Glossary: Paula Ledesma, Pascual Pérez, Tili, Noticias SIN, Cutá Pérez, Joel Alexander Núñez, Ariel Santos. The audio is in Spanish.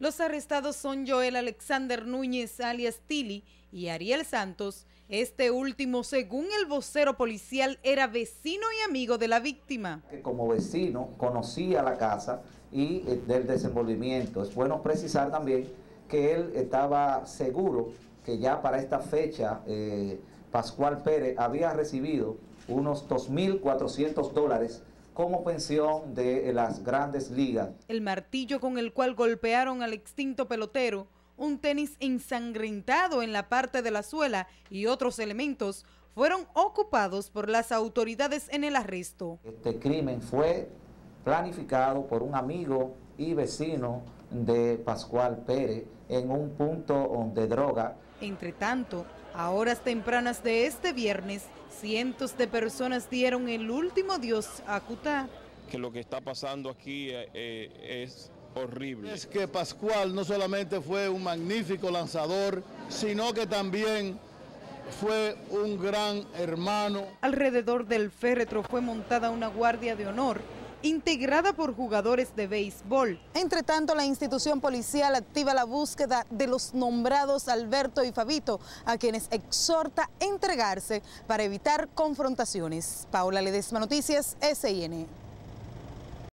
Los arrestados son Joel Alexander Núñez, alias Tili, y Ariel Santos. Este último, según el vocero policial, era vecino y amigo de la víctima. Como vecino, conocía la casa y del desenvolvimiento. Es bueno precisar también que él estaba seguro que ya para esta fecha Pascual Pérez había recibido unos $2,400 como pensión de las grandes ligas. El martillo con el cual golpearon al extinto pelotero, un tenis ensangrentado en la parte de la suela y otros elementos fueron ocupados por las autoridades en el arresto. Este crimen fue planificado por un amigo y vecino de Pascual Pérez en un punto de droga. Entre tanto, a horas tempranas de este viernes, cientos de personas dieron el último adiós a Cutá. Que lo que está pasando aquí es horrible. Es que Pascual no solamente fue un magnífico lanzador, sino que también fue un gran hermano. Alrededor del féretro fue montada una guardia de honor, integrada por jugadores de béisbol. Entre tanto, la institución policial activa la búsqueda de los nombrados Alberto y Fabito, a quienes exhorta a entregarse para evitar confrontaciones. Paula Ledesma, Noticias SIN.